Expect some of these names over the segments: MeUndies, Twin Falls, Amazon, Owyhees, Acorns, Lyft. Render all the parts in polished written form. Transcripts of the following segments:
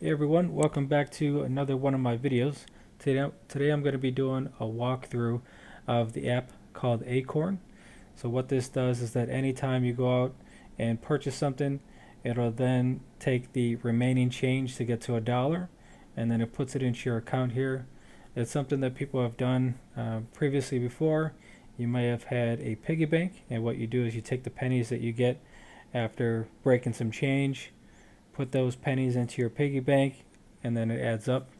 Hey everyone, welcome back to another one of my videos. Today I'm going to be doing a walkthrough of the app called Acorn. So what this does is that anytime you go out and purchase something, it'll then take the remaining change to get to $1 and then it puts it into your account here. It's something that people have done previously before. You may have had a piggy bank, and what you do is you take the pennies that you get after breaking some change, put those pennies into your piggy bank, and then it adds up.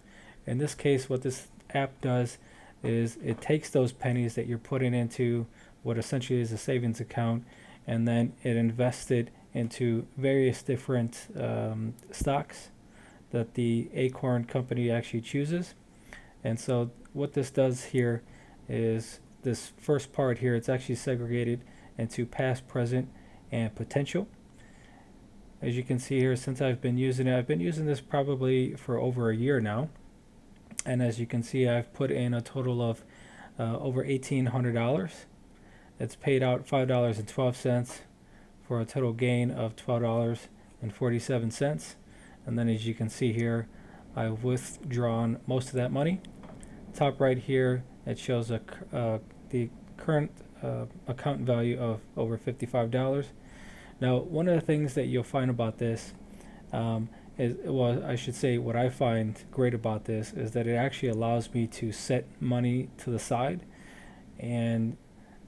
In this case, what this app does is it takes those pennies that you're putting into what essentially is a savings account, and then it invests it into various different stocks that the Acorn company actually chooses. And so what this does here is this first part here, it's actually segregated into past, present, and potential. As you can see here, since I've been using it, I've been using this probably for over a year now. And as you can see, I've put in a total of over $1,800. It's paid out $5.12 for a total gain of $12.47. And then as you can see here, I've withdrawn most of that money. Top right here, it shows the current account value of over $55. Now, one of the things that you'll find about this what I find great about this is that it actually allows me to set money to the side. And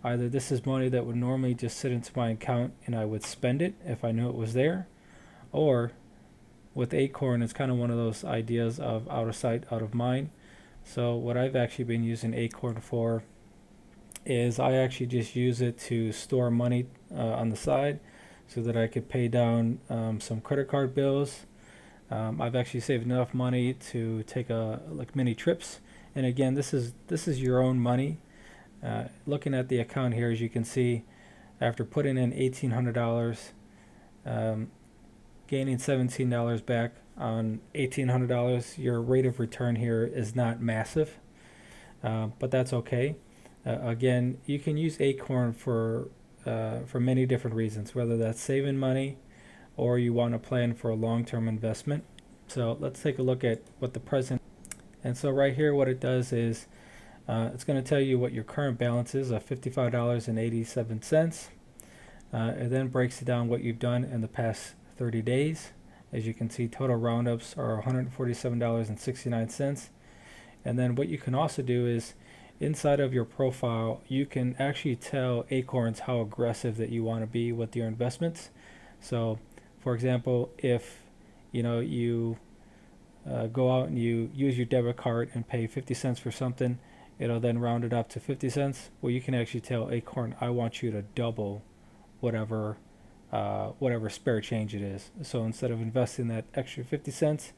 either this is money that would normally just sit into my account and I would spend it if I knew it was there, or with Acorn, it's kind of one of those ideas of out of sight, out of mind. So what I've actually been using Acorn for is I actually just use it to store money on the side so that I could pay down some credit card bills. I've actually saved enough money to take like mini trips. And again, this is your own money. Looking at the account here, as you can see, after putting in $1,800, gaining $17 back on $1,800, your rate of return here is not massive, but that's okay. Again, you can use Acorn for many different reasons, whether that's saving money or you want to plan for a long-term investment. So let's take a look at what the present. And so right here, what it does is it's going to tell you what your current balance is of $55.87. It then breaks it down what you've done in the past 30 days. As you can see, total roundups are $147.69. And then what you can also do is inside of your profile, you can actually tell Acorns how aggressive that you want to be with your investments. So for example, if you go out and you use your debit card and pay 50 cents for something, it'll then round it up to 50 cents. Well, you can actually tell Acorn, I want you to double whatever spare change it is. So instead of investing that extra 50 cents,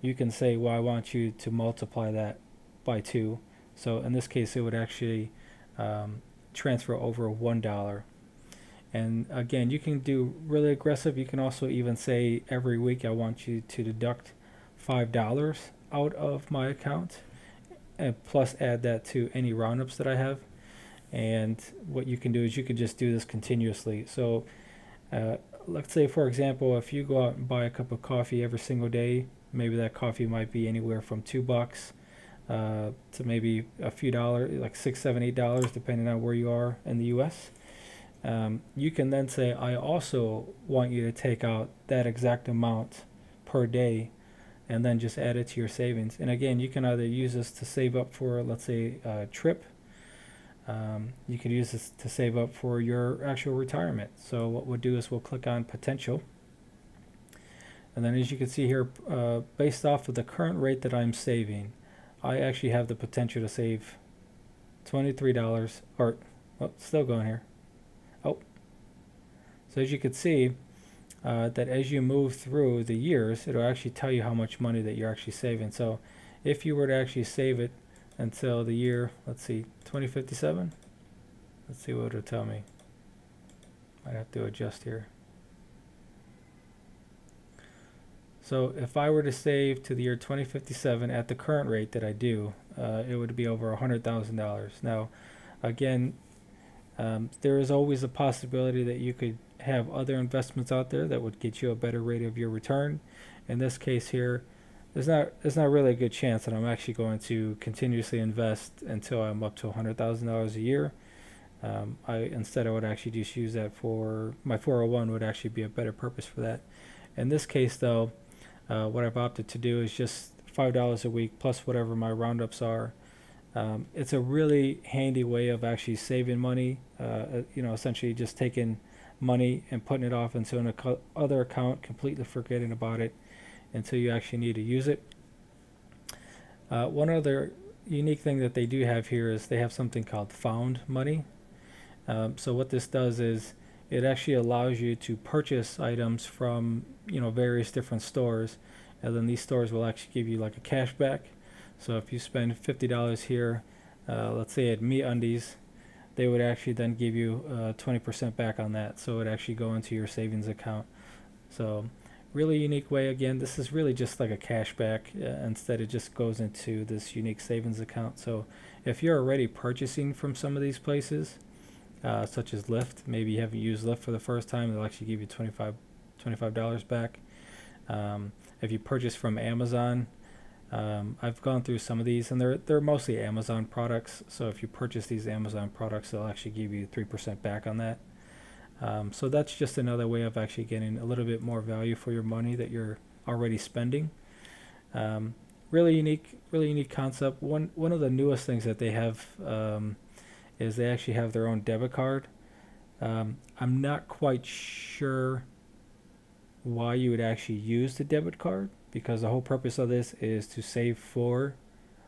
you can say, well, I want you to multiply that by 2. So in this case, it would actually transfer over $1. And again, you can do really aggressive. You can also even say every week, I want you to deduct $5 out of my account, and plus add that to any roundups that I have. And what you can do is you can just do this continuously. So let's say, for example, if you go out and buy a cup of coffee every single day, maybe that coffee might be anywhere from $2 to maybe a few dollars, like $6, $7, $8, depending on where you are in the US. You can then say, I also want you to take out that exact amount per day and then just add it to your savings. And again, you can either use this to save up for, let's say, a trip. You can use this to save up for your actual retirement. So what we'll do is we'll click on potential. And then as you can see here, based off of the current rate that I'm saving, I actually have the potential to save $23, or still going here. So as you can see, that as you move through the years, it'll actually tell you how much money that you're actually saving. So if you were to actually save it until the year, let's see, 2057. Let's see what it'll tell me. I'd have to adjust here. So if I were to save to the year 2057 at the current rate that I do, it would be over $100,000. Now, again, there is always a possibility that you could have other investments out there that would get you a better rate of your return. In this case here, there's not really a good chance that I'm actually going to continuously invest until I'm up to $100,000 a year. Instead I would actually just use that for my 401 would actually be a better purpose for that. In this case though, what I've opted to do is just $5 a week plus whatever my roundups are. It's a really handy way of actually saving money, you know, essentially just taking money and putting it off into an other account, completely forgetting about it until you actually need to use it. One other unique thing that they do have here is they have something called found money. So what this does is it actually allows you to purchase items from, you know, various different stores, and then these stores will actually give you like a cash back. So if you spend $50 here, let's say at MeUndies, they would actually then give you 20% back on that. So it would actually go into your savings account. So really unique way. Again, this is really just like a cash back. Instead, it just goes into this unique savings account. So if you're already purchasing from some of these places, such as Lyft, maybe you haven't used Lyft for the first time, they'll actually give you $25 back. If you purchase from Amazon, I've gone through some of these, and they're mostly Amazon products. So if you purchase these Amazon products, they'll actually give you 3% back on that. So that's just another way of actually getting a little bit more value for your money that you're already spending. Really unique concept. One of the newest things that they have is they actually have their own debit card. I'm not quite sure why you would actually use the debit card, because the whole purpose of this is to save for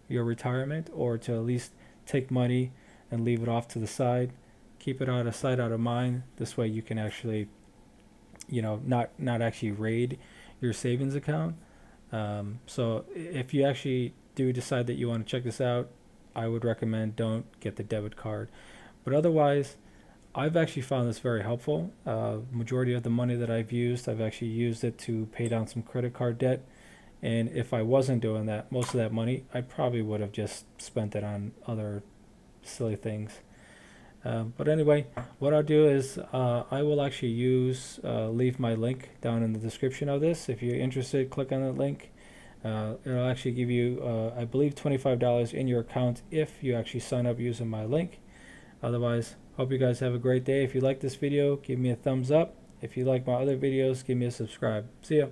your retirement, or to at least take money and leave it off to the side, keep it out of sight, out of mind. This way you can actually, you know, not actually raid your savings account. So if you actually do decide that you want to check this out, I would recommend don't get the debit card. But otherwise, I've actually found this very helpful. Majority of the money that I've actually used it to pay down some credit card debt. And if I wasn't doing that, most of that money, I probably would have just spent it on other silly things. But anyway, what I'll do is I will actually leave my link down in the description of this. If you're interested, click on that link. It'll actually give you, I believe, $25 in your account if you actually sign up using my link. Otherwise, hope you guys have a great day. If you like this video, give me a thumbs up. If you like my other videos, give me a subscribe. See ya.